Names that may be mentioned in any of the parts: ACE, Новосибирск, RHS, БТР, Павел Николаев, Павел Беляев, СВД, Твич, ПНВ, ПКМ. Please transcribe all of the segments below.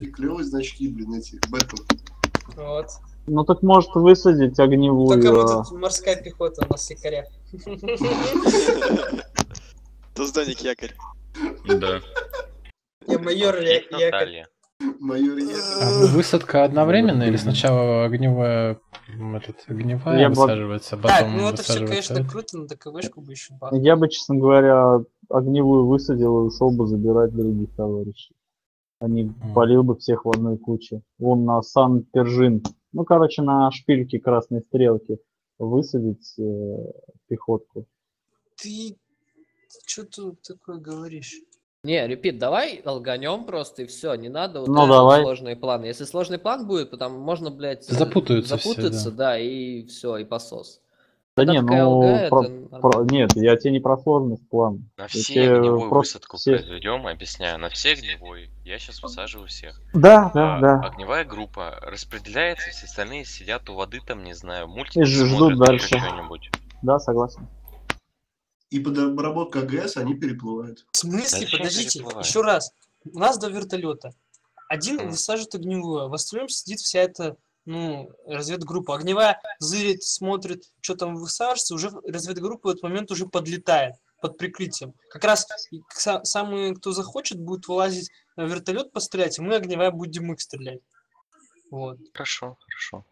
И клевые значки, блин, эти, бета. Вот. Ну так может высадить огневую. Только вот тут морская пехота у нас якоря. Тузданик якорь. Да. Я майор якорь. Высадка одновременно или сначала огневая, огневая высаживается, потом высаживается? Да, ну это все, конечно, круто, но таковышку бы еще бахнуть. Я бы, честно говоря, огневую высадил и ушел бы забирать других товарищей. Они полил бы всех в одной куче. Вон на Сан-Пержин, ну короче, на шпильке красной стрелки высадить пехотку. Ты что тут такое говоришь? Не, репит, давай алганем просто и все, не надо вот сложные планы. Если сложный план будет, то там можно, блядь, запутаться, да. Да, и все, и посос. Да не, ну, нет, я тебе не про сложность план. На все огневую высадку произведем, объясняю, на все огневой, я сейчас высаживаю всех. Да, да, да. Огневая группа распределяется, все остальные сидят у воды там, не знаю, мультики ждут дальше. Да, согласен. И под обработку АГС они переплывают. В смысле? Да, подождите, еще раз. У нас до вертолета. Один высаживает огневую, а в остальном сидит вся эта, ну, разведгруппа. Огневая зырит, смотрит, что там высаживается, уже разведгруппа в этот момент уже подлетает под прикрытием. Как раз самые, кто захочет, будет вылазить на вертолет пострелять, и мы, огневая, будем их стрелять. Вот. Хорошо, хорошо.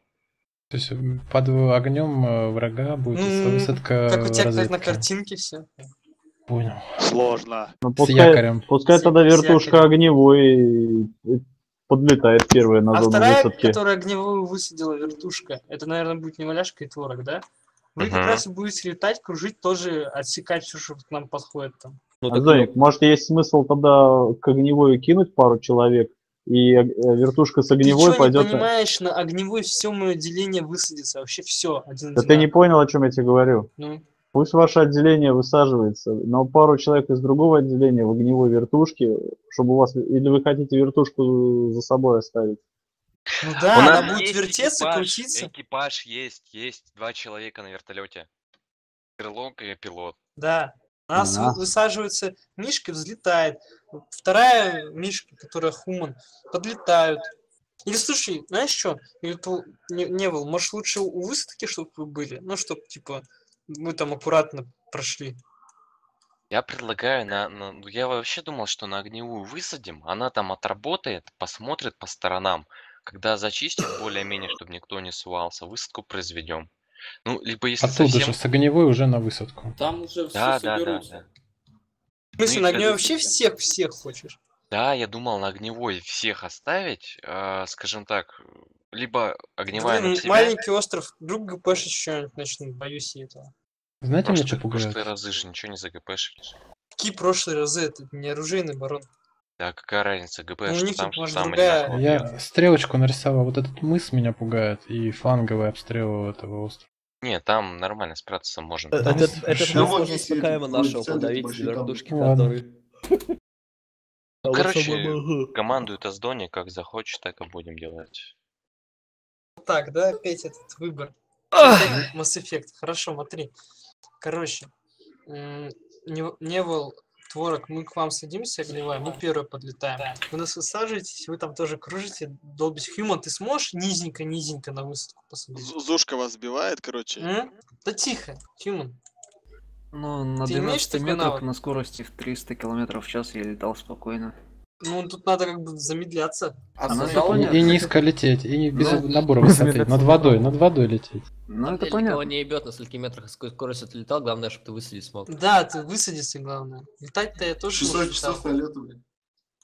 То есть под огнем врага будет высадка. Как у тебя разведки. На картинке все. Понял. Сложно. Ну, пускай, с якорем. Пускай тогда вертушка огневой подлетает первая на зону высадки. А вторая, которая огневую высадила вертушка, это, наверное, будет не Валяшка и Творог, да? Вы как раз будете летать, кружить, тоже отсекать все, что к нам подходит там. Ну, Зоник, может есть смысл тогда к огневой кинуть пару человек? И вертушка с огневой пойдет. Ты понимаешь, на огневой все мое отделение высадится, вообще все. Да ты не понял, о чем я тебе говорю. Ну? Пусть ваше отделение высаживается, но пару человек из другого отделения в огневой вертушке, чтобы у вас... Или вы хотите вертушку за собой оставить? Ну да, она будет вертеться, крутиться. Экипаж есть 2 человека на вертолете. Крылок и пилот. Да. У нас высаживается Мишка, взлетает. Вторая Мишка, которая Хуман, подлетают. Или слушай, знаешь что? Невил, может лучше у высадки, чтобы вы были? Ну, чтобы, типа, мы там аккуратно прошли. Я предлагаю, я вообще думал, что на огневую высадим. Она там отработает, посмотрит по сторонам. Когда зачистит более-менее, чтобы никто не сувался, высадку произведем. Ну, либо если оттуда совсем... же с огневой уже на высадку. Там уже все соберутся. В смысле, на огневой вообще всех хочешь? Да, я думал на огневой всех оставить, скажем так, либо огневая на себя. Маленький остров, вдруг гпш еще начнут, боюсь я этого. Знаете, мне что пугает? Прошлые разы же ничего не загпшили. Какие прошлые разы? Это не оружейный барон. Да, какая разница, ГП, ну, что там, может, другая... Я стрелочку нарисовал, вот этот мыс меня пугает, и фланговые обстрелы этого острова. Не, там нормально справиться можно. Этот мыс успокаиваемо нашел, подавить вертушки, которые... Короче, командует Аздони, как захочешь, так и будем делать. Так, да, опять этот выбор. Mass Effect, хорошо, смотри. Короче, Невол... Творог, мы к вам садимся, огневая, мы первые подлетаем. Вы нас высаживаетесь, вы там тоже кружите, долбите. Хьюман, ты сможешь низенько на высадку посадить? Зушка вас сбивает, короче. Да тихо, Хьюман. Ну, на 12 метров на скорости в 300 км в час я летал спокойно. Ну, тут надо как бы замедляться. И низко лететь, и без набора высоты, над водой лететь. Ну, это понятно. Никого не ебет, на скольких метрах скорость отлетал, главное, чтобы ты высадить смог. Да, ты высадишься, главное. Летать-то я тоже 600 часов налета, блин.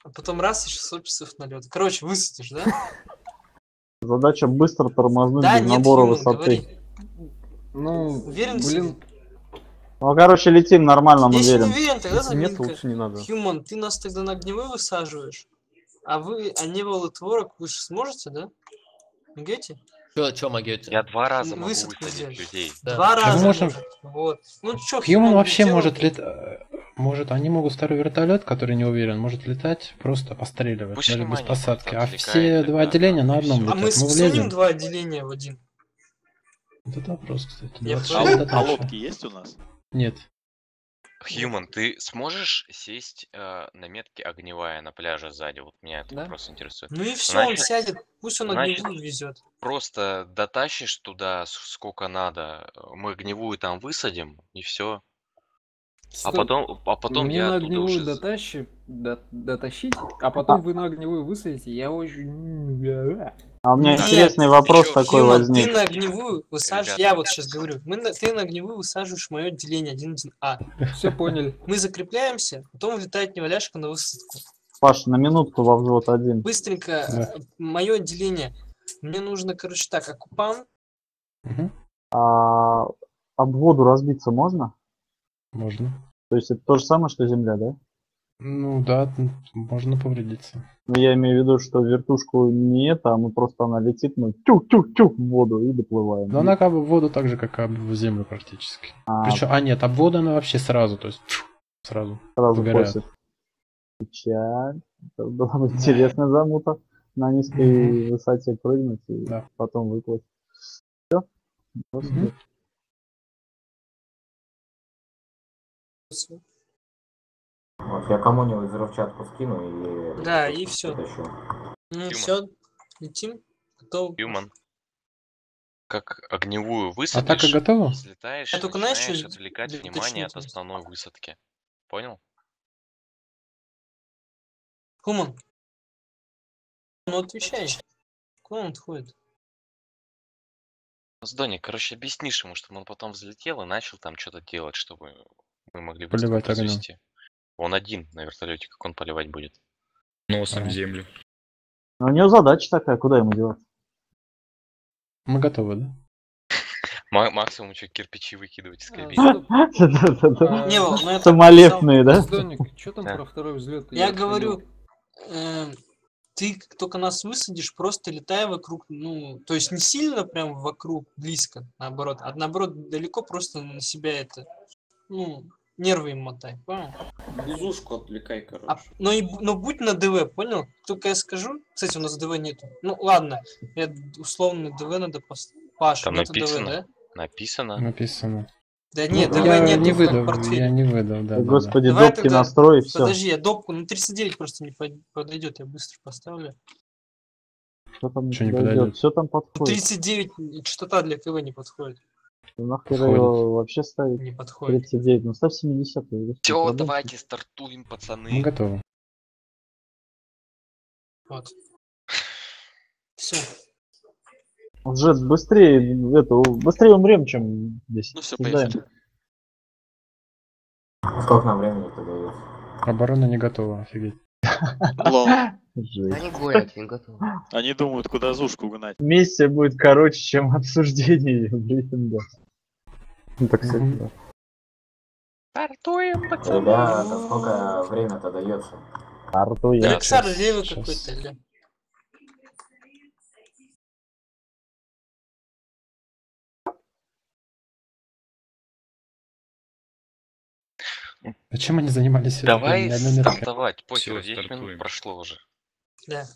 А потом раз и 600 часов налета. Короче, высадишь, да? Задача быстро тормознуть без набора высоты. Ну, блин. Ну, короче, летим нормально, он уверен. Если уверен, тогда заминка. Нет, лучше не надо. Хьюман, ты нас тогда на огневой высаживаешь, а вы, Невол и Творог, вы же сможете, да? Могете? Чё могете? Я 2 раза могу высадить людей. Да. 2 раза. Можем... Вот. Ну, чё, Хьюман вообще может летать... Может, они могут старый вертолет, который не уверен, может летать, просто постреливать, пусть даже без посадки. А все 2 отделения на одном летят. А мы скинем 2 отделения в один. Вот это вопрос, кстати. А лодки есть у нас? Нет. Хьюман, ты сможешь сесть на метке огневая на пляже сзади? Вот меня это просто интересует. Ну и все, значит, он сядет, пусть он огневую везет. Просто дотащишь туда сколько надо, мы огневую там высадим и все. Стоп. А потом я на огневую уже... дотащить, а потом вы на огневую высадите, я очень... А у меня интересный вопрос такой возник. Ты на огневую высаживаешь, я вот сейчас говорю, ты на огневую высаживаешь мое отделение 1-1А. Все поняли. Мы закрепляемся, потом влетает неваляшка на высадку. Паш, на минутку во взвод один. Быстренько, мое отделение. Мне нужно, короче, так, оккупант. А обводу разбиться можно? Можно. То есть это то же самое, что земля, да? Ну да, можно повредиться. Но я имею в виду, что вертушку не это, а мы просто она летит, мы тюк-тюк-тюк в воду и доплываем. Да она как бы в воду так же, как в землю практически. Причем, нет, об воду она вообще сразу, то есть сразу косит. Печаль. Это была бы интересная замута. На низкой высоте прыгнуть и потом выплыть. Все. Вот, я кому-нибудь взрывчатку скину и... Да, и все. Ну все, летим. Готов. Human. Как огневую высадишь, атака готова? Слетаешь, я только начинаешь отвлекать внимание от основной высадки. Понял? Human. Ну отвечаешь. Куда он отходит? Доник, короче, объяснишь ему, чтобы он потом взлетел и начал там что-то делать, чтобы... Мы могли бы развести. Он один на вертолете, как он поливать будет? Носом землю. Но у него задача такая, куда ему делать? Мы готовы, да? Максимум что кирпичи выкидывать из кабины. Самолетные, да? Что там про второй взлет? Я говорю, ты только нас высадишь, просто летай вокруг, ну, то есть не сильно прям вокруг, близко, наоборот, а наоборот далеко просто на себя это. Ну, нервы им мотай, понял? Безушку отвлекай, короче. Но будь на ДВ, понял? Только я скажу... Кстати, у нас ДВ нету. Ну, ладно. Я условно ДВ надо поставить. Паш, там это написано. ДВ, да? Написано. Да нет, ну, ДВ нет, не выдал, я не выдал, да. Господи, да. Допки настрой, все. Подожди, я допку, ну 39 просто не подойдет, я быстро поставлю. Что там не подойдет? Все там подходит. 39 частота для КВ не подходит. Нахер его вообще ставить? Не подходит. 39, ну ставь 70. Все, давайте стартуем, пацаны. Мы готовы. Вот. Все. Уже быстрее, быстрее умрем, чем здесь. Ну все, поехали. Сколько нам времени тогда есть? Оборона не готова, офигеть. Лол. Они гонят, не готовы. Они думают, куда Зушку гнать. Миссия будет короче, чем обсуждение брифинга. Ну так сказать, да. Стартуем, пацаны. Да, насколько время-то дается? Стартуем. Алексар левый какой-то. Зачем они занимались? Давай стартовать, после 10 минут прошло уже. Да.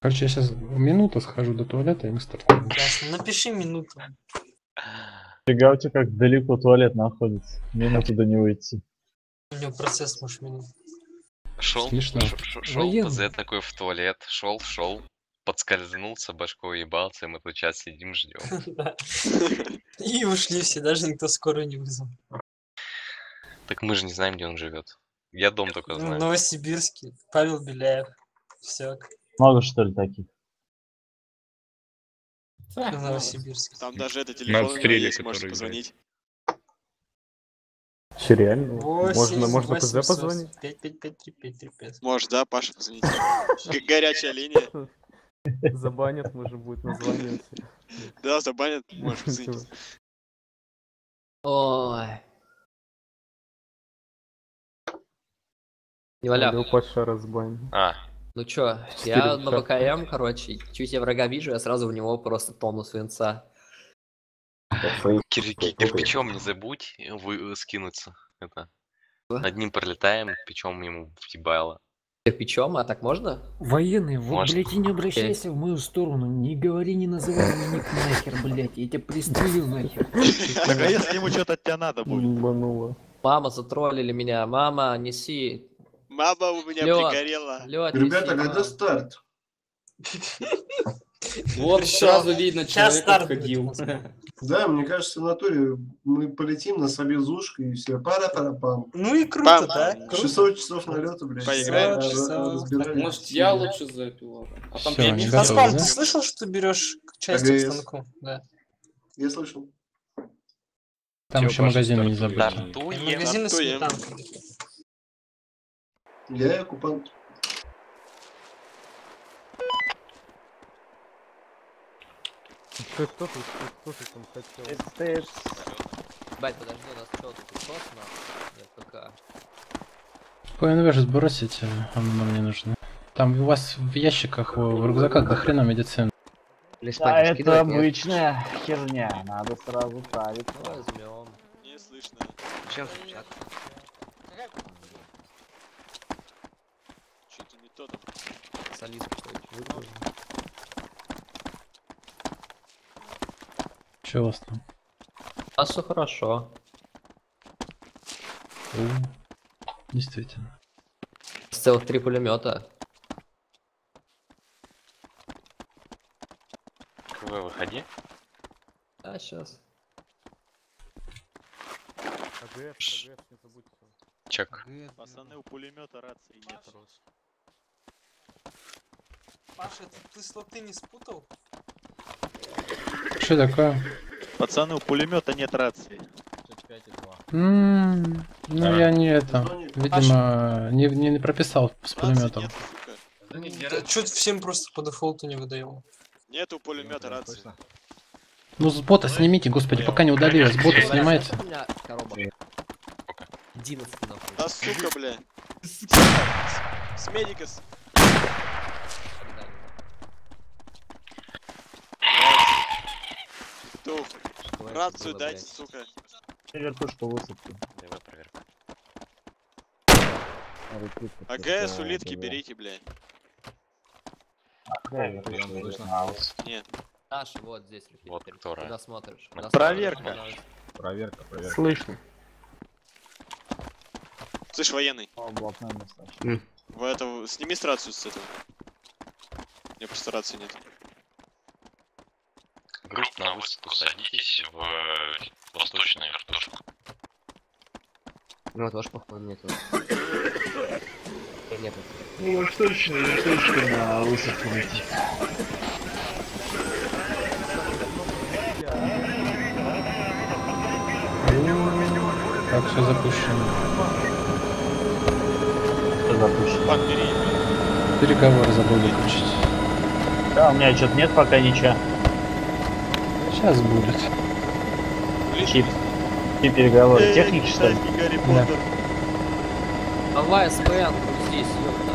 Короче, я сейчас минуту схожу до туалета и мы стартуем. Ясно, напиши минуту. Фига у тебя как далеко туалет находится. Минуту до него идти. У него процесс, может, минут. Шел ПЗ такой в туалет, шел. Подскользнулся, башкой ебался, мы тут час сидим, ждем. И ушли все, даже никто скорую не вызвал. Так мы же не знаем, где он живет. Я дом только знаю. Новосибирский, Павел Беляев. Все. Много что ли таких? Новосибирск. Там даже это телефон есть, можно позвонить. Че, реально? Можно ПЗ позвонить? 5-5-5-3-5-3-5. Можешь, да, Паша, позвонить. Горячая линия. Забанят, может, будет название. Да, забанят, может, позвонить. Ой. Неваляв. Паша разбанил. Ну чё, я на БКМ, короче, чуть я врага вижу, я сразу в него просто тонну свинца. Кирпичом не забудь скинуться. Одним пролетаем, кирпичом ему втебайло. Кирпичом, а так можно? Военный, вот, блядь, и не обращайся в мою сторону, не говори, не называй меня ник нахер, блядь, я тебя пристрелю нахер. Наконец-то ему что-то от тебя надо будет. Мама, затроллили меня, мама, неси. Мама у меня пригорела. Ребята, когда старт? Вот сразу видно, человек отходил. Да, мне кажется, в натуре мы полетим на собезушкой и все. Пара-пара-пам. Ну и круто, да? 600 часов налета, блядь. Поиграем. Может, я лучше за пилота. Аспан, ты слышал, что ты берешь части к станку? Да. Я слышал. Там еще магазины не забыли. Магазины с метанкой. Я оккупант. Кто тут там хотел? СТС. Бать, подожди, у нас что тут классно? Нет, пока. ПНВ же сбросить, она мне нужна. Там у вас в ящиках, в рюкзаках до хрена медицина. Да, это обычная херня, надо сразу ставить. Возьмем. Не слышно. Чем звучат? Что-то не то там. Солист какой-то. Что у вас там? А все хорошо. О, действительно. Целых 3 пулемета. КВ, выходи. Да, сейчас. КГФ, не забудьте. Чек. Пацаны, у пулемета рации нет. Паша, ты слоты не спутал? Что такое? Пацаны, у пулемета нет рации. 5,2. Ну да. Я не это, видимо, не прописал с пулеметом. Да, чуть всем просто по дефолту не выдаю. Нету пулемета рации. Ну с бота снимите, господи, пока не удалились, с бота снимайте. Да сука, бля. С медикас. Рацию дайте, блядь. Сука. Проверку, что высыпки. Давай проверка. АГС улитки берите, блядь. Нет. Наш вот здесь. Вот который. Куда смотришь? Проверка. Проверка. Слышно. Слышь, военный. В это сними с рацию с этого. Мне просто рации нет. Груз на высоту садитесь в восточную вертушку. Ну тоже походу нету. Нет. Ну восточная на высоту идти. Так, все запущено. Что запущено? Переговоры забыл выключить. Да, у меня что-то нет пока ничего. Сейчас будет. Чип. И переговоры. Техники что ли? Да. Давай, СПН, здесь, ёпта.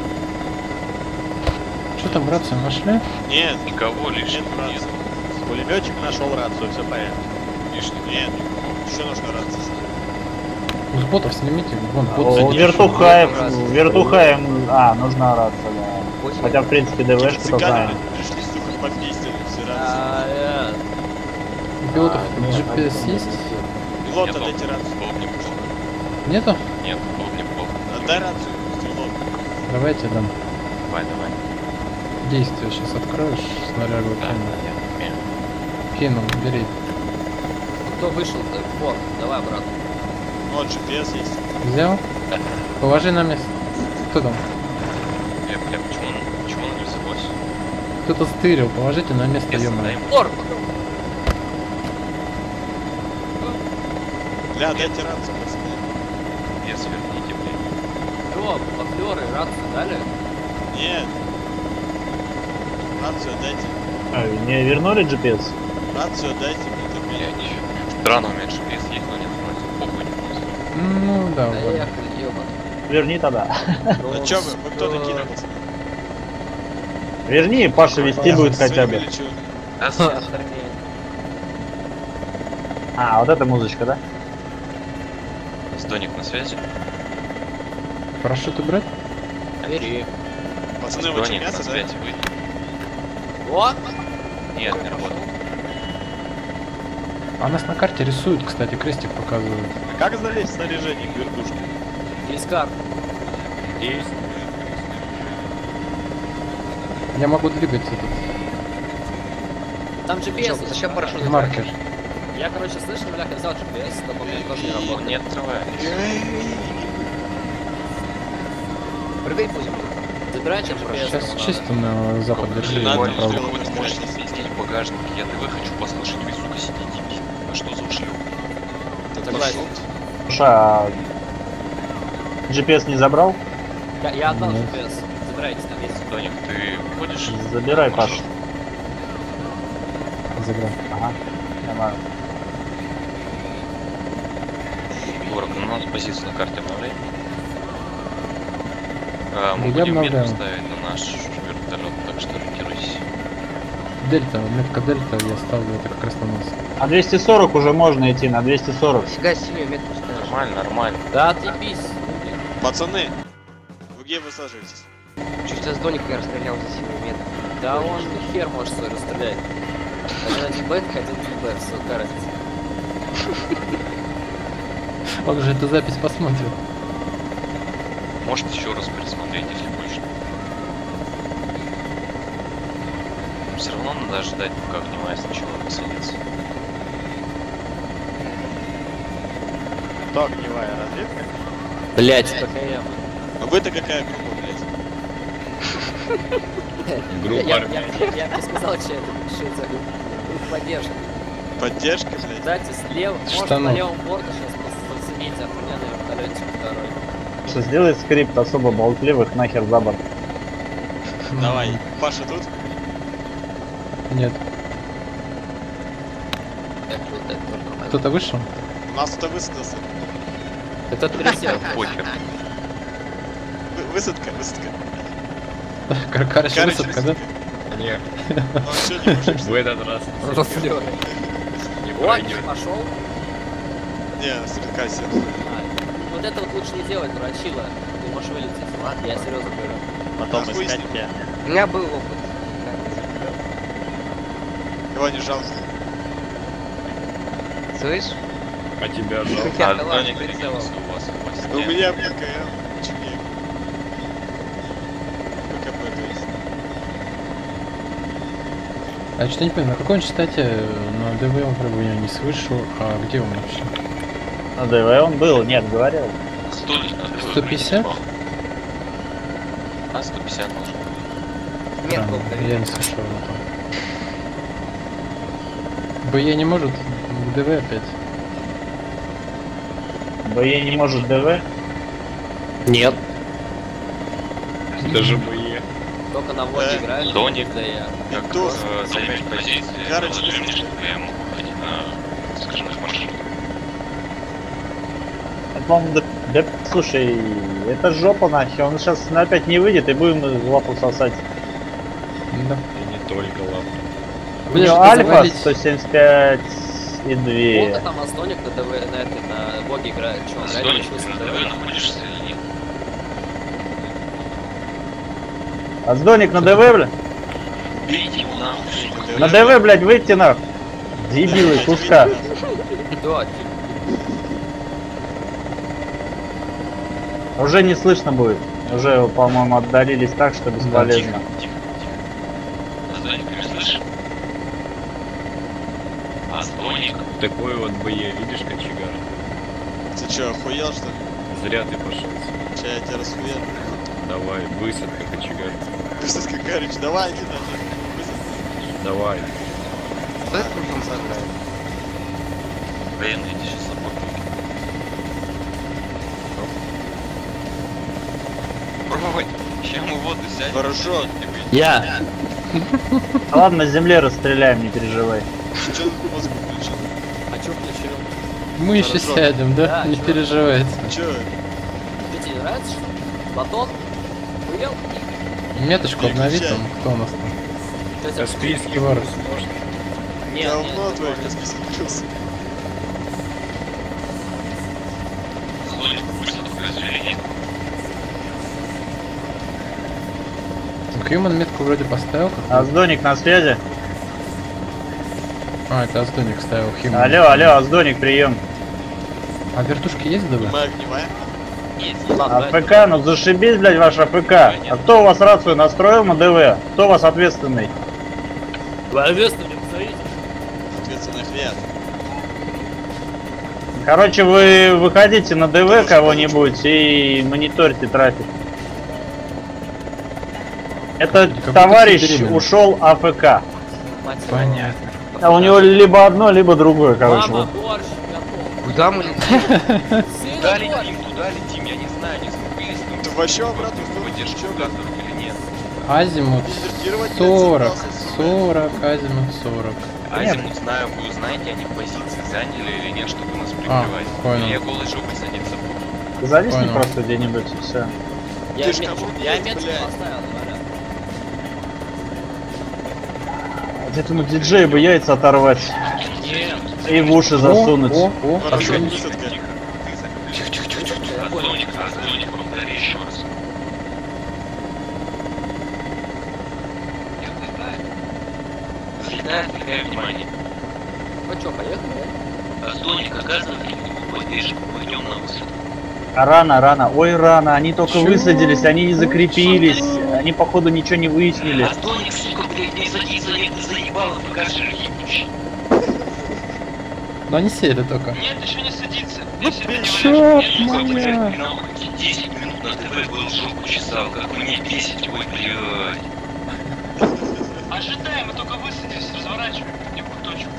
Что там, рацию нашли? Нет, никого лишнего нет. Пулеметчик нашел рацию, все понятно. Лишнего нет. Еще нужно рацию снять. С ботов снимите, вон бот. Вертухаев, нужна рация, да. Хотя, в принципе, ДВшка-то знаем. Пришли, сука, поддействовали все рации. Пилотов GPS есть? Пилота дайте рацию. Нету? Нет, неплохо. Дай рацию, стрелок. Давайте дам. Давай. Действие сейчас откроешь, снарягу кинул, бери. Кто вышел-то? Вот, давай обратно. Вот GPS есть. Взял? Положи на место. Кто там? Я почему он не взялось? Кто-то стырил, положите на место, ё-моё. Бля, дайте рацию, пацаны. Нет, сверните, блядь. Алло, бафлеры, рацию дали? Нет. Рацию дайте. Не вернули GPS? Рацию дайте, блядь. Странно, у меня GPS есть, но нет, вроде. Похуй не просто. Ну, да. Верни тогда. А чё вы кто такие, пацаны? Верни, Паша вести будет хотя бы. А, вот эта музычка, да? Доник на связи. Парашют убрать? Бери. Пацаны, вы чемятся, да? Вот. Нет, не работает. А нас на карте рисуют, кстати, крестик показывают. А как залезть в снаряжение к вертушке? Есть карта. Есть. Я могу двигать этот. Там GPS. Че, зачем парашют? Маркер. Я, короче, слышал, бляха, я взял GPS, но по мне тоже не работает. Нет, открывай. Прыгай, будем. Забирай, чем GPS. Сейчас чисто на запад держи. Надо, если ты можешь не съездить в багажник. Я ТВ хочу послушать, вы, сука, сидите. А что за ушлёк? Это пошёл. Слушай, а GPS не забрал? Я отдал GPS. Забирайте, там есть. Доник, ты ходишь? Забирай, Паша. Забирай. Ага. Город, у нас позиция на карте обновления. Мы будем метку ставить на наш вертолет, так что ориентируйся. Дельта, метка дельта, я ставлю, это как раз на нас. А 240 уже можно идти, на 240. Фига себе, метку ставишь. Нормально, нормально. Да, отъебись. Пацаны, вы где высаживаетесь? Чуть тебя с Доникой расстрелял за 7 метров. Да он хер может свой расстрелять. Один бэк, один бэк, сука, разница. Он же эту запись посмотрит. Может еще раз пересмотреть, если хочешь. Все равно надо ждать, пока внимание сначала посадится. Кто огневая разведка? Блять, какая. А вы-то какая группа, блять? Я сказал, что это поддержка. Поддержка, блядь. Кстати, слева, может, на левом борту сейчас просто зацените, а у меня на вертолетик второй. Что, сделай скрипт особо болтливых, нахер за борт. Давай, Паша тут? Нет. Кто-то вышел? У нас кто-то высадился. Это трясет, похер. Высадка, высадка. Короче, высадка, да? Нет. В этот раз. Разлёт. Не пошел. Не, слегка сел. Вот это вот лучше не делать, дурачила. Ты можешь вылететь. Ладно, я серьезно говорю. Потом искать тебя. У меня был опыт. Его не жалко. Слышь? А тебя жалко. А не переделал. У меня бинка, я. А что-то не понимаю, на какой он частоте на ДВ он пробовал, я не слышу, а где он вообще? На ДВ он был, нет, говорил. 150? А 150 нужно. Нет, я не слышал его там. БЕ не может, ДВ опять. БЕ не может ДВ? Нет. Даже БЕ. Только на воде играет. Доник. Как займешь позиции, развернешь ТВМ, уходи на скаженных машин. Да, слушай, это жопа нахер, он сейчас опять не выйдет и будем лапу сосать. Да. И не только лапу. У него Альфа 175 и 2. Вот там Астоник на ТВ, на этой, на боге играет. Чё, он Астоник, ты на ТВ находишься или нет? Астоник на ДВ, бля? На ДВ, блядь, выйти нах! Дебилы, куска! Уже не слышно будет. Уже, по-моему, отдалились так, что бесполезно. А Стоник? Такой вот бое, видишь, кочегар. Ты чё, охуел, что ли? Зря ты пошел. Че, я тебя расхуял? Давай, высадка, кочегар. Высадка, короче, давай, иди нахер. Давай. Да, там заграет. Блин, иди сейчас на пробовать. Чем воду взять? Хорошо. Я. Ладно, с земли расстреляем, не переживай. Что мозг включил? А чё включил? Мы еще сядем, да? Не переживайте. Чё? Ты тебе нравится, что ли? Батон? Поел? Меточку обновить там, кто у нас там? Это списки варус, можно? Нет, говно твое, у меня список плюс. Слоник, пусть это развели. Хьюман метку вроде поставил. Аздоник на связи. А, это Аздоник ставил Хьюман. Алло, алло, Аздоник, прием. А вертушки есть, да? Мы обнимаем. АПК, ну зашибись, блядь, ваш АПК. А кто у вас рацию настроил на ДВ? Кто у вас ответственный? Вы ответственный, посмотрите. Ответственных нет. Короче, вы выходите на ДВ кого-нибудь и мониторьте трафик. Этот товарищ ушел АПК. Понятно. А у него либо одно, либо другое, короче. Мама, борщ, куда мы летим? Куда летим, туда летим, я не знаю, не скупились. Ну ты вообще обратно выдержишь, газовый или нет? Азимут 40, 40, азимут 40. Азимут знаю, вы узнаете, они позиции заняли или нет, чтобы нас прикрывать. Я голой жопой садиться буду. Зависни просто где-нибудь, и все. Я метку поставил, говорят. Где-то ну диджей бы яйца оторвать. Нет. И в уши засунуть. О, тихо. Аздоник, повтори еще раз. Залетает, отвлекаю внимание. Ну что, поехали, да? Аздоник, оказывается, подвижек, пойдем на высадку. Рано. Ой, рано. Они только высадились, они не закрепились. Они, походу, ничего не выяснили. Аздоник, сука, блядь, не заебало, покажи, ебучий. Но они сели только. Нет, еще не садится. Ну черт, моя. 10 минут на ТВ был, жопу чесал, как мне 10, ой, блядь. Ожидаем, мы только высадились, разворачиваем в точку.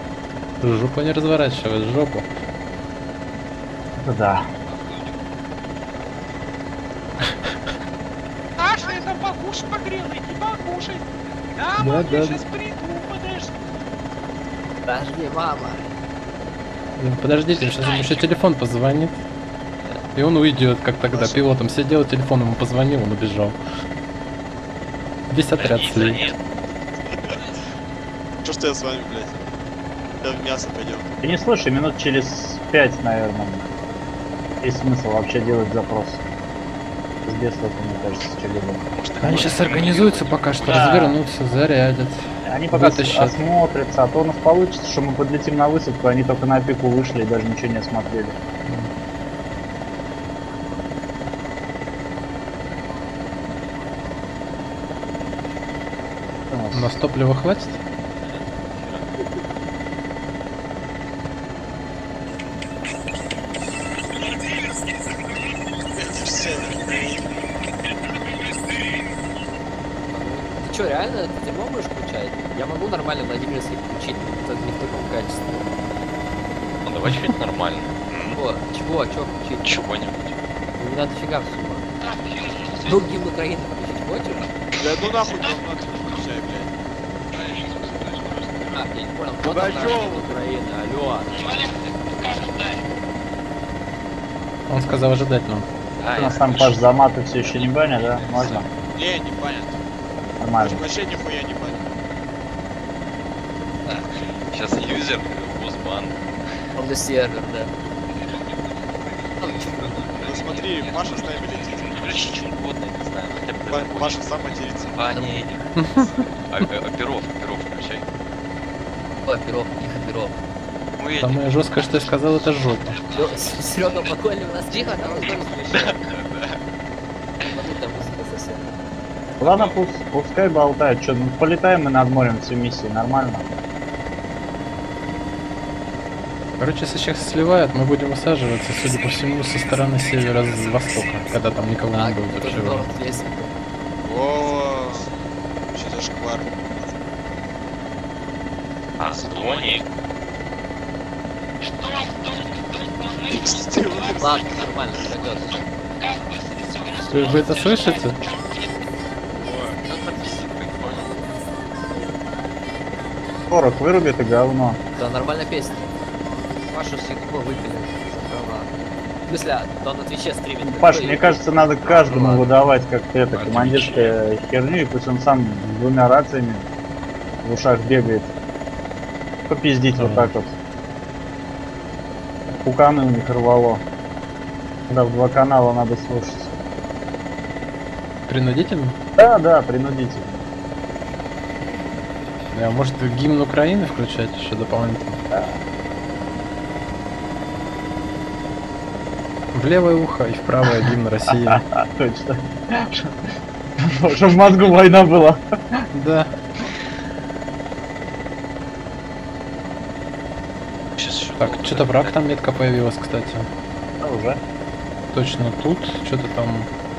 Жопу не разворачивает, жопу. Да. Аж я там покушать погрел, иди покушай. Да, мама, я сейчас приду, подожди. Подожди, мама. Подождите, сейчас ему еще телефон позвонит. И он уйдет, как тогда. Пилотом сидел, телефон ему позвонил, он убежал. Весь отряд слил. Что ж я с вами, блядь? Да в мясо пойдем. Ты не слушай, минут через 5, наверное. Есть смысл вообще делать запрос. Пиздец, вот, мне кажется, что-либо. Они сейчас организуются пока что, да. Развернутся, зарядят. Они пока осмотрятся, а то у нас получится, что мы подлетим на высадку, они только на пику вышли и даже ничего не осмотрели. У нас топлива хватит? Что, реально это дерьмо будешь включать? Я могу нормально Владимирский включить, но это не в таком качестве. Ну давай что-нибудь нормально. Чего включить? Чего-нибудь. Ну не надо фига всего. Ну гимн Украины включить хочешь? Да ну нахуй включай, блядь. А, я не понял, вот она гимн Украины, алло. Он сказал ожидать нам. У нас там Паш за маты все еще не баня, да? Можно? Не, не понятно. Вообще нихуя не понял. Да. Сейчас юзер, босс-бан. Он на сервер, да. Ну смотри, Маша с нами летит. Включи что угодно, не знаю. Маша сам матерится. А, не, Оперов, включай. Оперов. Самое жесткое, что я сказал, это жопа. Серега, покойный у нас тихо, там он тоже смешает. Ладно, пускай болтает, что, ну полетаем и над морем всю миссию, нормально. Короче, если сейчас сливают, мы будем высаживаться, судя по всему, со стороны севера с востока, когда там никого не будет вообще. О, что за шквар? Аздоник. Что? Ладно, нормально, пойдет. Вы это слышите? Порох выруби, это говно. Да, нормальная песня. Пашу всегда выпили. В смысле, он на Твиче стримит. Паш, мне кажется, надо каждому выдавать как-то это командирская херню, и пусть он сам двумя рациями в ушах бегает. Попиздить вот так вот. Пуканы у них рвало. Да, в два канала надо слушать. Принудительно? Да, принудительно. А может, гимн Украины включать еще дополнительно? Да. В левое ухо и в правое гимн России. Точно. Чтобы в мозгу война была. Да. Так, что-то враг там метка появилась, кстати. А уже? Точно тут, что-то там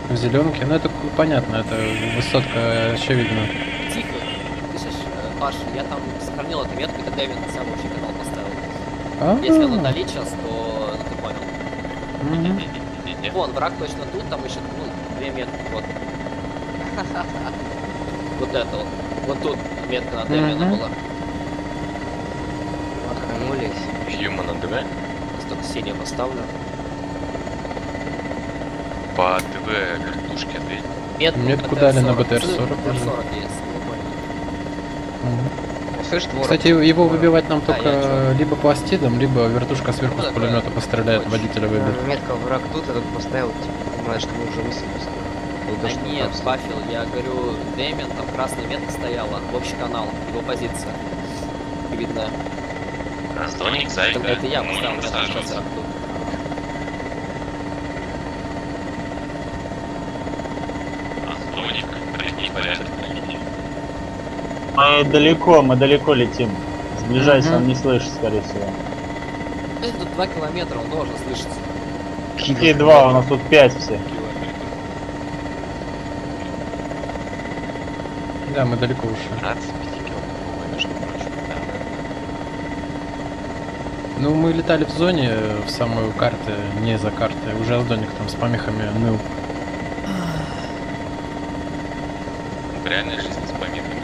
в зеленке. Ну это понятно, это высотка очевидно. Тихо, ты слышишь, Паш, я там сохранил эту метку, и тогда я на самый общий канал поставил. Если оно налить сейчас, то ну, ты понял. Вон, враг точно тут, там еще ну, две метки, вот. Вот это вот. Вот тут метка на Демина была. Отханулись. Юма на ДВ. Столько синий поставлю. По ДВ вертушке ответь. Метку дали на БТР-40. Кстати, его выбивать нам только либо пластидом, либо вертушка сверху с пулемета постреляет, водителя выбьет. Метка враг тут, этот поставил, типа, понимаешь, что мы уже высадились. Да нет, бафил, я говорю, Дэмин, там красная метка стояла, в общий канал, его позиция. Видно. Раздольник, зайка. Это я поставил, да. Раздольник, прыгни, порядок, прыгни. Мы далеко летим. Сближайся, он не слышит, скорее всего. Это тут 2 километра, он должен слышаться. Какие 2, у нас тут 5 все. Да, мы далеко ушли. 25 километров, между прочим, да. Ну, мы летали в зоне, в самую карты, не за карты. Уже раздольник там с помехами ныл. В реальной жизни с помехами ныл.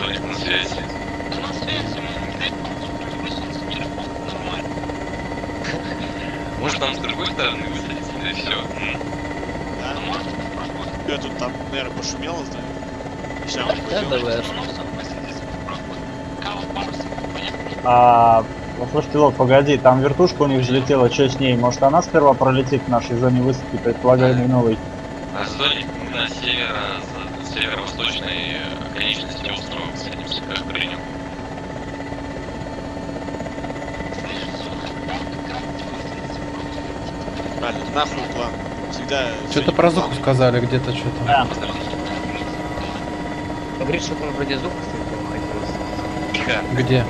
Раздольник на связи. Может, нам с другой стороны высадиться, или все? Я тут там, наверное, пошумело, да? Слушай, пилот, погоди, там вертушка у них же летела, что с ней? Может, она сперва пролетит в нашей зоне высадки, предполагаемый новый? А зоне на северо-восточной конечности острова садимся, как принял. Правильно, нахуй план. Что-то про звук сказали, где-то что-то. Да. Говорит, что там вроде звук стоит. Где?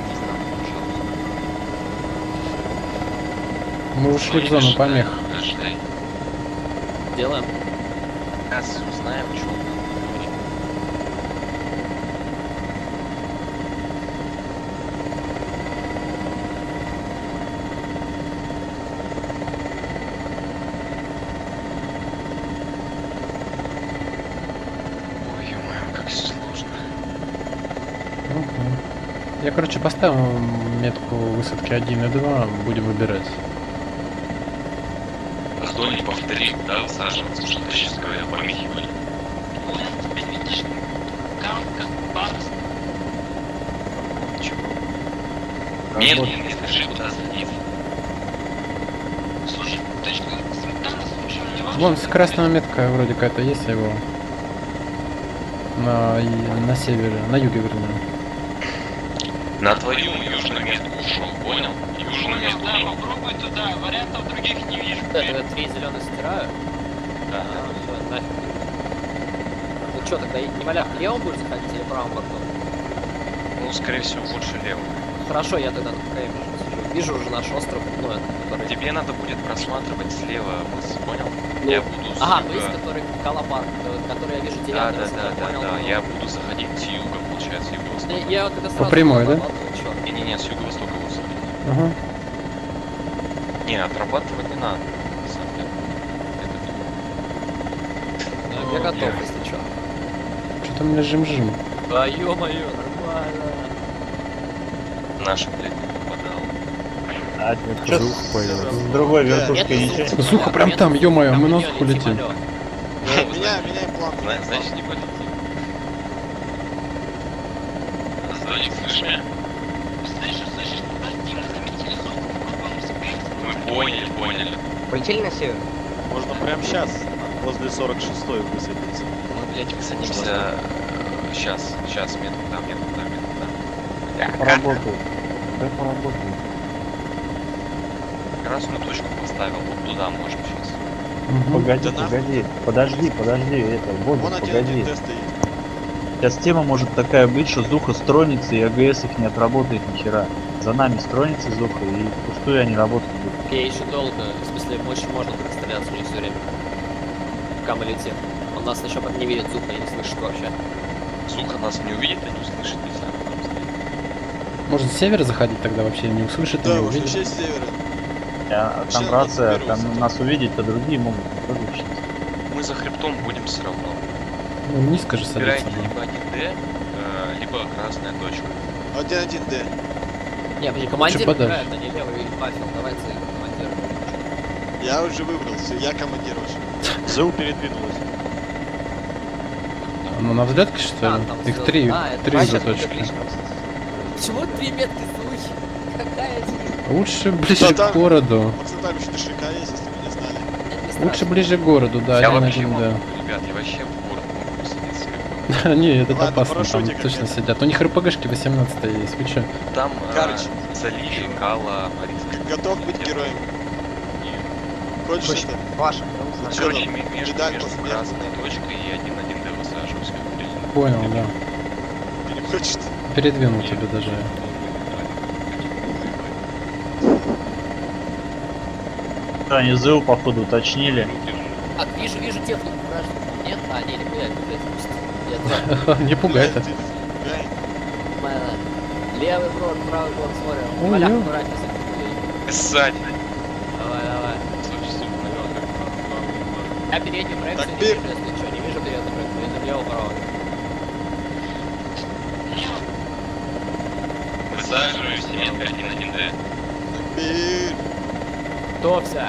Мы ушли в зону помех. Делаем. Сейчас узнаем, что он короче, поставим метку высадки 1 и 2, будем выбирать. Раздольник, повтори, да, высаживаться, что ты сейчас говорил, помехивали. Нет, не скажи, куда садиться. Слушай, точно, сметана, слушай, не важно. Вон, красная метка вроде какая-то есть его. На севере, на юге, вернее. На твою южную метку ушел, понял? Южную метку ушел. Попробуй туда, вариантов других не вижу. Я три зеленые стираю. Да. Все, нафиг. Ну что, тогда не валяв левым будешь заходить или правым бортом? Ну, скорее всего, больше левым. Хорошо, я тогда на КМ сижу. Вижу уже наш остров, ну, это, который... Тебе надо будет просматривать слева мыс, понял? Ну. Я буду с юга... мыс, который Калабар, который я вижу деревянный. Да, я буду заходить с юга, получается, юго-востока. Я вот это сразу... По прямой, да? Не-не-не, с юго-востока высадить. Ага. Не, отрабатывать не надо. Я готов, если что. Что-то у меня жим-жим. Да ё-моё, нормально. Наша, блядь, не попадала. Что с другой вертушкой ничего? Сухо прям там, ё-моё, мы на суху летим. Меняй план. Значит, не полетим. Мы поняли. Полетели на север? Можно прямо сейчас, возле 46-й высадиться. Мы, блядь, высадимся сейчас, метку там. Поработаю. Да, поработаю. Красную точку поставил, вот туда можем сейчас. Угу. Погоди, это, вот, погоди. Сейчас тема может такая быть, что Зуха стронится и АГС их не отработает ни хера. За нами стронится Зуха и пустую они работают. Окей, еще долго, в смысле, очень можно стреляться у них все время. Пока мы летим. Он нас еще не видит, Зуха, я не слышу вообще. Зуха нас не увидит, а не услышит, не знаю. Может с севера заходить тогда вообще, не услышит, да, не увидит? Да, вообще с севера. А там рация, там нас увидеть, то другие могут выключить. Мы за хребтом будем все равно. Ну, низко же садится. Либо 1D, либо красная точка. 1D. Не, мне командир играет, а не левый или Павел. Давайте командир. Я уже выбрался, я командир уже. ЗУ передвинулась. Ну на взлетке что ли? Их три за точкой. Почему 3 метки случай? Какая здесь? Лучше ближе к городу. Лучше ближе к городу, да, один, да. Ребят, я вообще... Не, это опасно, там точно сидят. У них РПГшки 18 есть, вы че? Там, короче, Заливи, Кала, Маринска. Готов быть героем? Хочешь что? Ваша. Короче, между красной точкой и 1-1-Д высаживаюсь. Понял, да. Передвинул тебя даже. Да, они ЗУ, походу, уточнили. А, вижу технику, граждан. Нет? А, не, блядь. Не пугай это. Левый брод, правый брод, смотрим. Валяк, аккуратнее с этим. Давай. Я передний проект не вижу, если что, не вижу передний проект. Вижу левого, правого. Высаживаюсь, метка 1-1-Д. Топся.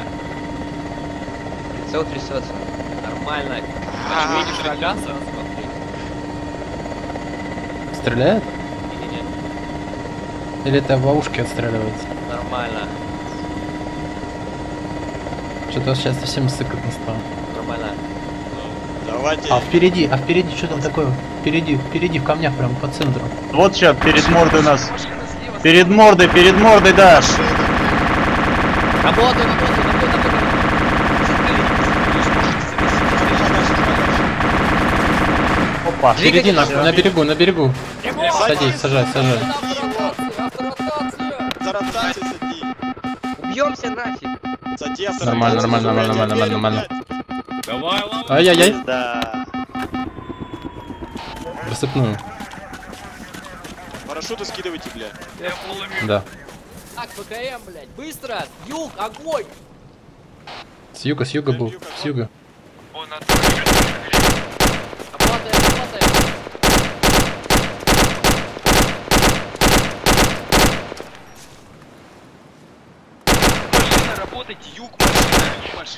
Прицел трясется. Нормально. Видишь рога сразу? Стреляет? Нет. Или это в ловушке отстреливается? Нормально. Что-то сейчас совсем сыкотно стало. Нормально. Давайте. А впереди что там такое? Впереди, в камнях, прям по центру. Вот сейчас, перед мордой нас. Перед мордой, да. Работай. Впереди нас, на берегу. Садись, сажай. Убьемся нафиг. Нормально. Ай-яй-яй. Рассыпную. Парашюты скидывайте, бля. Да. Так, ПКМ, блядь, быстро! Юг, огонь! С юга был, с юга.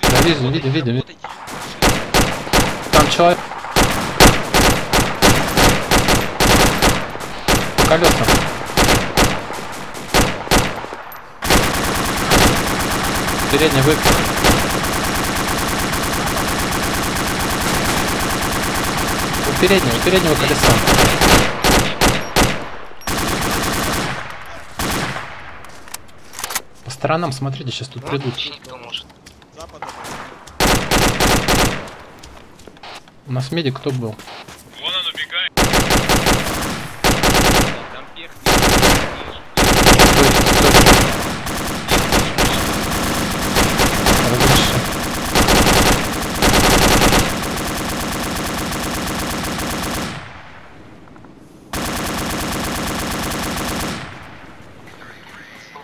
Да, видим. Там человек. Колеса. Передний выход. У переднего колеса. По сторонам смотрите, сейчас тут придут. У нас медик кто был? Вон он убегает. Там тех.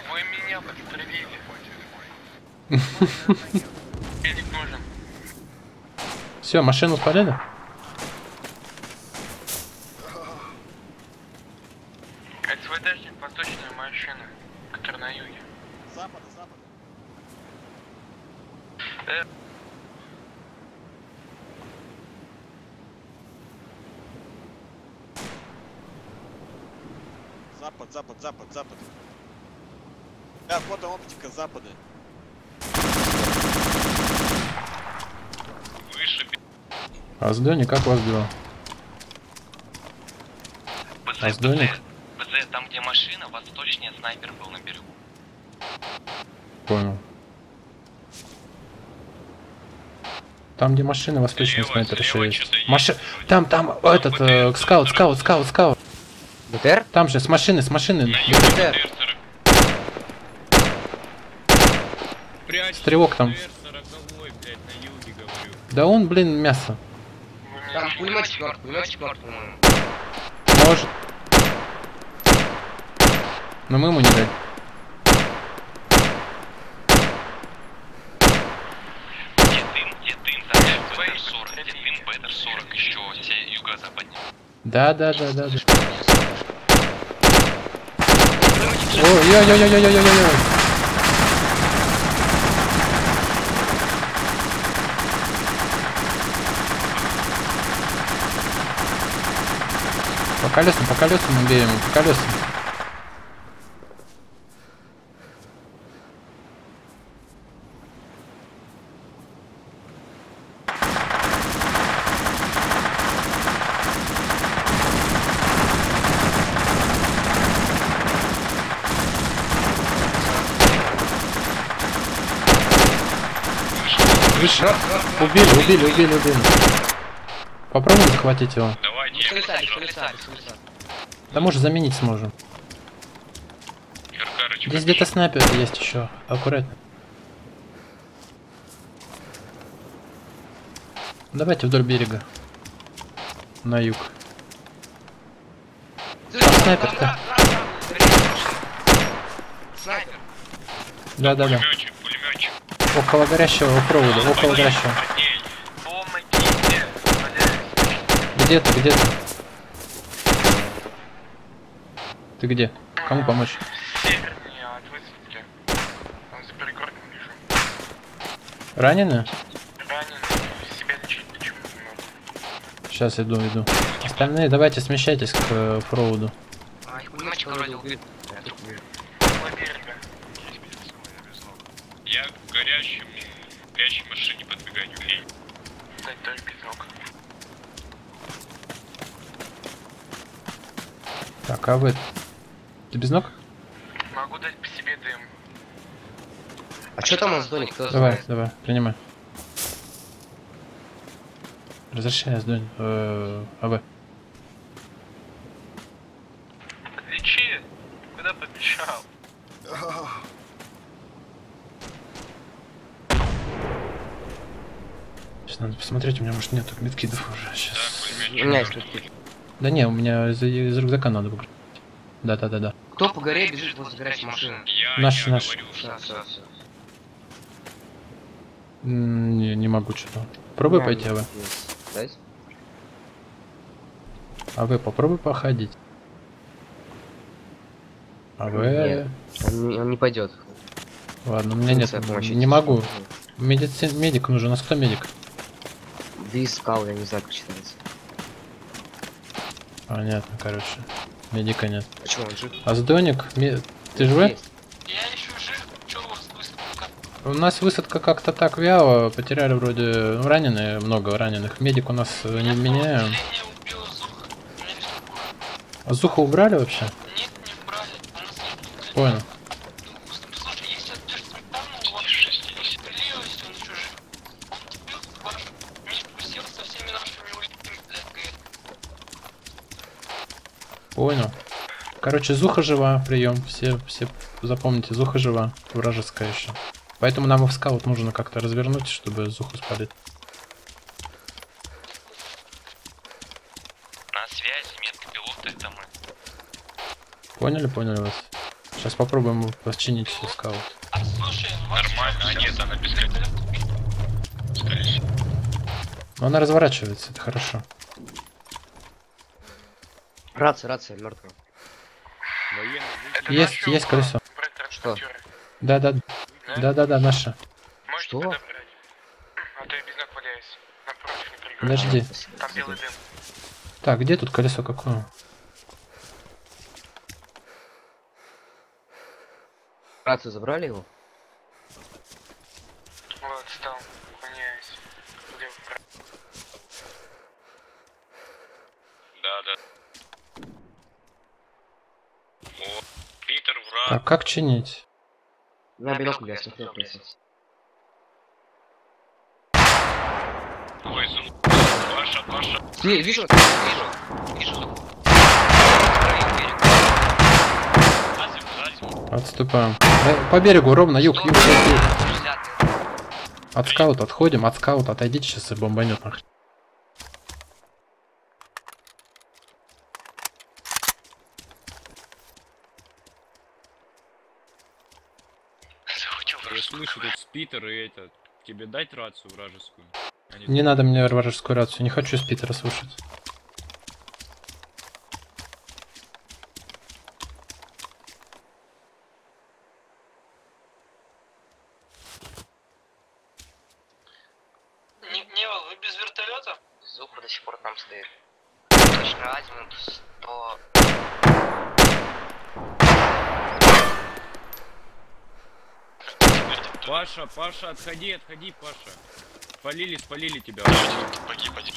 Вы меня подстрелили. Все, машину спалили? Это СВДшник, восточная машина, которая на юге. Запада. Запад. Да, фото оптика запада. Аздони, как вас дела? Снайпнули? БЦ, там где машина, восточнее снайпер был на берегу. Понял. Там где машина, восточнее снайпер еще есть. Там, этот, скаут. БТР? Там же, с машины. БТР. Стрелок там. Да он, блин, мясо. Там пулемет 4, по-моему. Может. Но мы ему не дали. Где дым? Бэтер 40, еще все юго-западнее. Да. Ой, я. По колесам убей ему, по колесам. Убили. Попробуем захватить его. Без колеса. Да может заменить сможем. Здесь где-то снайпер есть еще. Аккуратно. Давайте вдоль берега. На юг. Там снайпер-то. Снайпер. Да. Около горящего провода, около горящего. Где-то. Ты где? Кому помочь? Севернее от высадки. Там за перегородом лежу. Ранены? Себя лечить почему не могу. Сейчас иду. Остальные давайте смещайтесь к проводу. Я к горящей машине подбегаю. Дать только из ног. Так, а вы... Ты без ног? Могу дать по себе дым. А что там у нас донник? Давай, принимай. Разрешай, сдонь. АВ. Подлечи! Куда побежал? Сейчас надо посмотреть, у меня, может, нету медкидов уже. Сейчас. У меня есть медкид. Да не, у меня из рюкзака надо выгрузить. Да. Кто по горе бежит возле горячей машины? Наш. Все. Не могу что-то. Пробуй я пойти, АВ. АВ, попробуй походить. АВ... Он не пойдет. Ладно, у меня нет. Не могу. Медик нужен, у нас кто медик? Да искал, я не знаю, как считается. Понятно, короче. Медика нет. Почему он жив? Аздоник, ты живой? Я еще жив. Че у вас высадка? У нас высадка как-то так вяло. Потеряли вроде раненые, много раненых. Медик у нас не меняем. А Зуха убрали вообще? Нет, не убрали. Понял. Понял. Короче, Зуха жива, прием. Все запомните, Зуха жива, вражеская еще. Поэтому нам в скаут нужно как-то развернуть, чтобы Зуху спалить. На связи, метка пилота, это мы. Поняли вас. Сейчас попробуем починить скаут. Слушай, нормально, а нет, она без кольца. Скорее всего. Но она разворачивается, это хорошо. Рация, мертвая. Есть колесо. Что? Да, наша. Что? Подобрать? А то я без ног валяюсь. Напротив, не подожди. Там белый дым. Так, где тут колесо какое? Рацию забрали его? Вот, стал. Уклоняюсь. Да. Так, как чинить? На белок, блядь, смотрел пресс. Не, вижу, вижу. Отступаем. По берегу, ровно, юг, юг. От скаута отходим, от скаута отойдите, сейчас и бомбанет нахрен. Я слышу, тут спитер и это. Тебе дать рацию вражескую? Не надо мне вражескую рацию, не хочу спитера слушать. Паша, Паша, отходи, отходи, Паша. Спалили, спалили тебя. Погиб, погиб.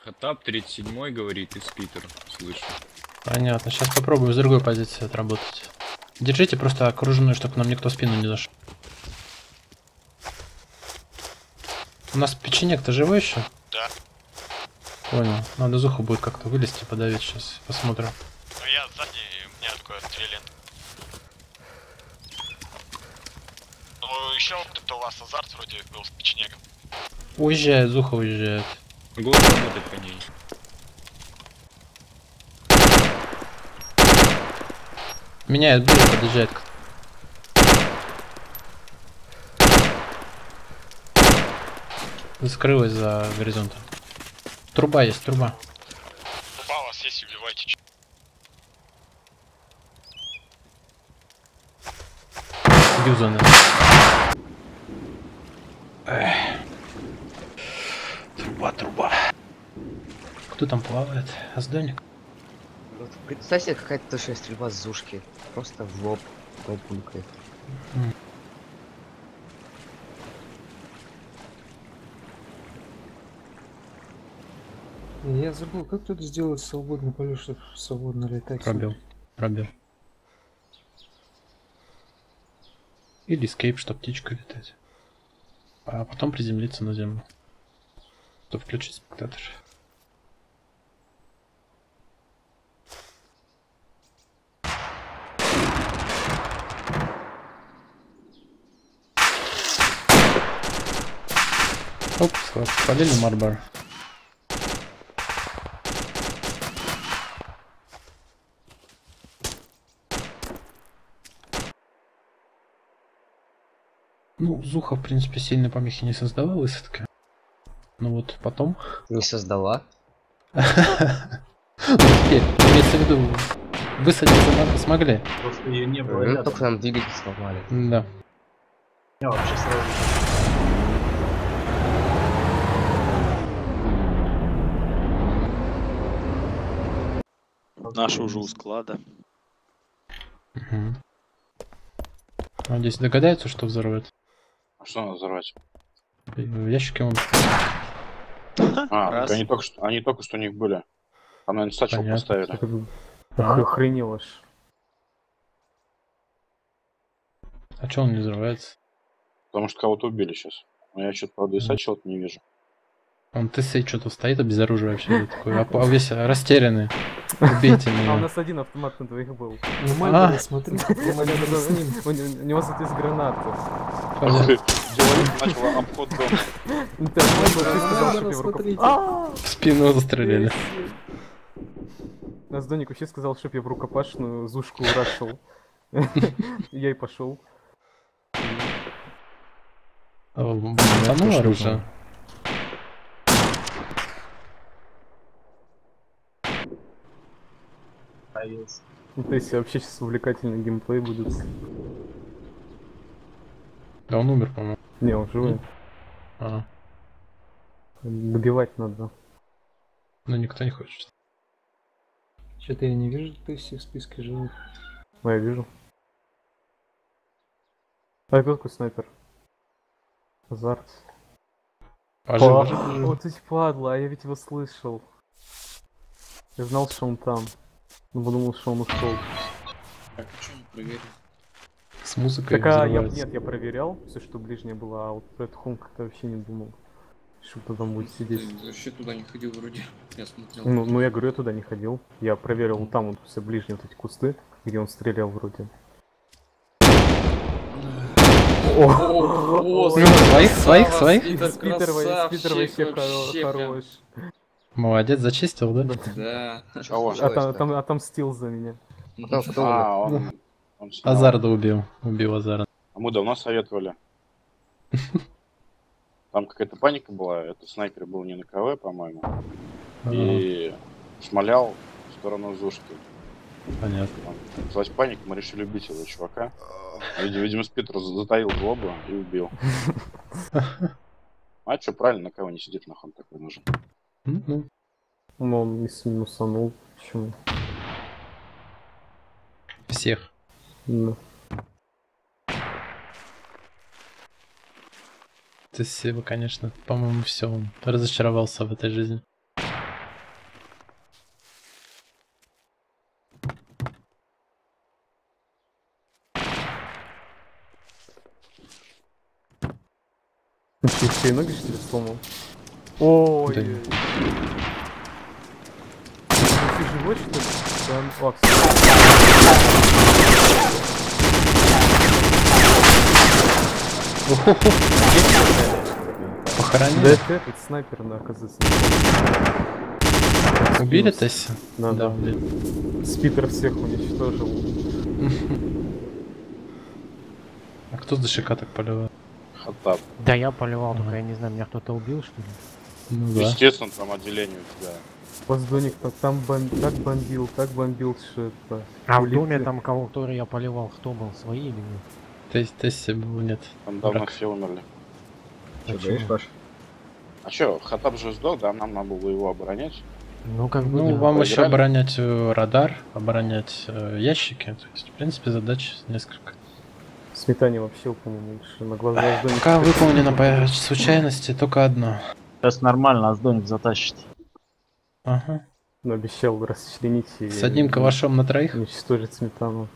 Хаттаб 37-й говорит из Питера, слышу. Понятно, сейчас попробую с другой позиции отработать. Держите просто окруженную, чтобы нам никто спину не зашел. У нас печенек-то живой еще? Да. Понял. Надо зуху будет как-то вылезти, подавить сейчас. Посмотрим. Ну я сзади, и у меня такой отстрелен. Ну еще кто-то у вас азарт вроде был с печенеком. Уезжает, зуха уезжает. Голову смотрит коней. Меняет блин, подъезжает кто-то. Скрылась за горизонтом. Труба есть, труба. Труба у вас есть, убивайте. Юзаны. Труба, труба. Кто там плавает? Аздоник? Представь себе, какая-то точная стрельба с зушки. Просто в лоб. Лопункой. Я забыл, как тут сделать свободный полет, чтобы свободно летать. Пробел. Пробел. Или эскейп, чтобы птичка летать. А потом приземлиться на землю. То включить спектатор. Оп, спалили марбар. Ну, зуха, в принципе, сильной помехи не создала высадка. Ну вот потом... Не создала? Имеется в виду, высадиться надо смогли. Просто ее не было. Ну, только нам двигатель сломали. Да. Я вообще сразу... Наша уже у склада. Надеюсь, догадаются, что взорвет. А что надо взорвать? В ящике он. А, они только что у них были. А на инстачок поставили. Охренел аж. А че он не взрывается? Потому что кого-то убили сейчас. Но я что-то, правда, инстачок не вижу. Он ТС что-то стоит, а без оружия вообще такой. А весь растерянный. Убейте меня. А у нас один автомат на твоих был. Ну мальчик, смотри, у него соответственно граната. Начал обход дома. В спину застрелили. Нас Доник вообще сказал, чтоб я в рукопашную зушку урашил. Я и пошел. Там оружие. То есть вообще сейчас увлекательный геймплей будет. Да он умер, по-моему. Не, он живой. А. Добивать надо. Но никто не хочет. Что-то я не вижу, ты все в списке живых. Ну я вижу. А какой снайпер? Азарт. Пожалуйста. Вот ведь падла, а я ведь его слышал. Я знал, что он там. Но подумал, что он ушел. Так, что не проверил? С музыкой так, нет, я проверял все, что ближнее было, а вот про этот хом как-то вообще не думал. Что там будет сидеть. Я вообще туда не ходил вроде. Я смотрел. Ну, я говорю, я туда не ходил. Я проверил вот там вот все ближние вот эти кусты, где он стрелял вроде. Своих. Спитервай всех хорош. Молодец, зачистил, да? Да. Отомстил за меня. Азарда убил. Убил Азарда. А мы давно советовали. Там какая-то паника была, это снайпер был не на КВ, по-моему. И шмалял в сторону Зушки. Понятно. Началась паника, мы решили убить этого чувака. Видимо, Спитер затаил злобу и убил. А чё, правильно, на кого не сидит, нахуй такой нужен. Ну, он не сминусанул, почему? Всех. Да. Ты Сева, конечно, по-моему, все, он разочаровался в этой жизни. Ты все ноги, что ли, сломал? Ой, да. Ты живой, что ли? Там... О, похоронили. Да это этот снайпер, на оказывается. Убили Тесси? Да, убили. Спитер всех уничтожил. А кто за ШК так поливал? Хаттаб. Да я поливал, только я не знаю, меня кто-то убил, что ли? Ну, естественно, там отделение у тебя. Поздоник там так бомбил, что это. А в доме там кого, который я поливал, кто был, свои или нет? Тесси был, нет. Там давно все умерли. Че, говоришь, Паш? А че, Хаттаб же сдох, да? Нам надо было его оборонять. Ну, как бы, ну, вам еще оборонять радар, оборонять ящики. То есть, в принципе, задач несколько. Сметание вообще, по-моему, лучше на глазах. Пока выполнено по случайности только одно. Сейчас нормально, а Сдоник затащит. Ага. Но обещал расчленить и... С одним калашом на троих? Уничтожить сметану.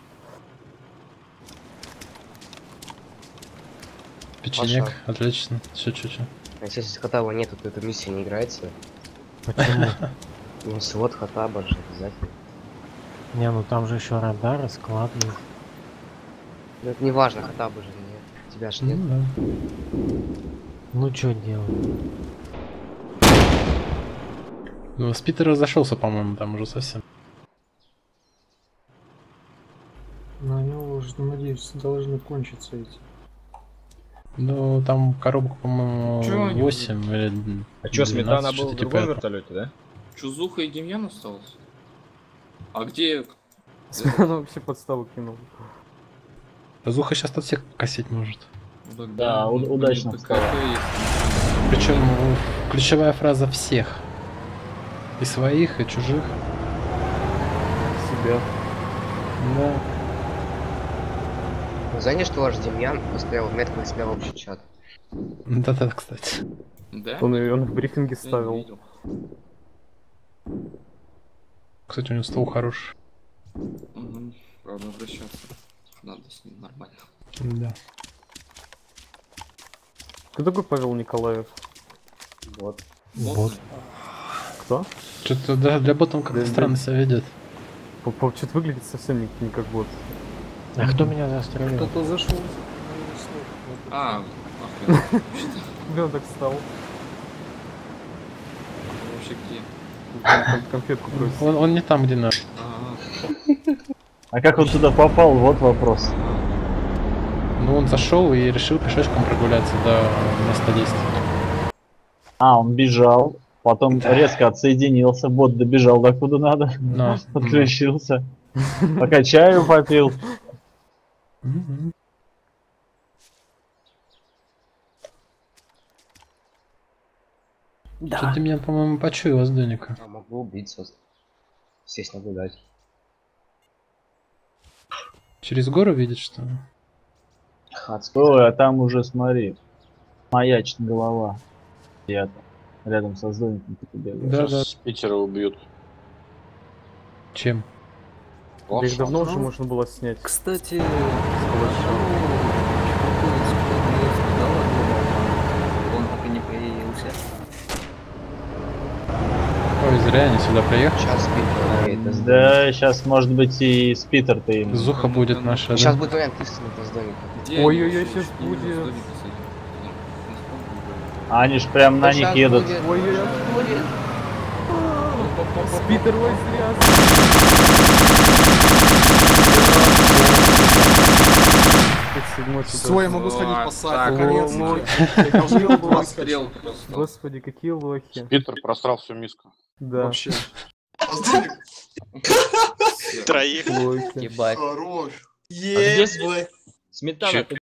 Печенек, Паша. Отлично, все чуть-чуть. А если Хаттаба нет, то эта миссия не играется. Почему? Ну вот Хаттаба же обязательно. Не, ну там же еще радары, складные. Ну это не важно, Хаттаба же нет. Тебя ж нет. Ну что делать? Ну Спитер разошелся, по-моему, там уже совсем. На него уже, надеюсь, должны кончиться эти. Ну, там коробка, по-моему, 8 или 12, а чё, сметана была в другом вертолете, да? Чузуха и Демьян осталось? А где... Сметана вообще подставу кинул. Чузуха сейчас от всех косить может. Да, удачно. Причем ключевая фраза «всех». И своих, и чужих. Себя. Да. Знаешь, что ваш Демьян поставил метку на себя в общий чат? Да, кстати. Да? Он в брифинге ставил. Кстати, у него стол хороший. Угу. Правда, обращаться. Надо с ним нормально. Да. Кто такой Павел Николаев? Вот. Бот. Кто? Что-то для бота он как-то странно себя ведет. Что-то выглядит совсем не как бот. А кто меня застрелил? Кто-то зашел. А, охренеть. Блин, так встал. Вообще где? Конфетку бросит. Он не там, где надо. А как он сюда попал, вот вопрос. Ну, он зашел и решил пешочком прогуляться до места действия. А, он бежал, потом резко отсоединился, бот добежал до куда надо, отключился, пока чаю попил. Да. Что-то меня, по-моему, почуял Сдоника. А могу убиться. Сесть наблюдать. Через гору видит, что ли? Отстой, а там уже смотри. Маячит голова. Рядом со зоником. Да, да. С Питера убьют. Чем? Их давно уже можно было снять. Кстати, он так и не появился. Ой, зря они сюда приехали. Сейчас Питер. Да, сейчас может быть и с Питер-то им. Зуха будет наша. Сейчас будет вариант истины с домиком. Ой-ой-ой, сейчас будет. Они ж прям на них едут. С Питер ой зря. Все, я могу сходить по саку. Господи, какие лохи. Питер просрал всю миску. Да. Вообще. Троих. Ебать. Хорош. Сметана.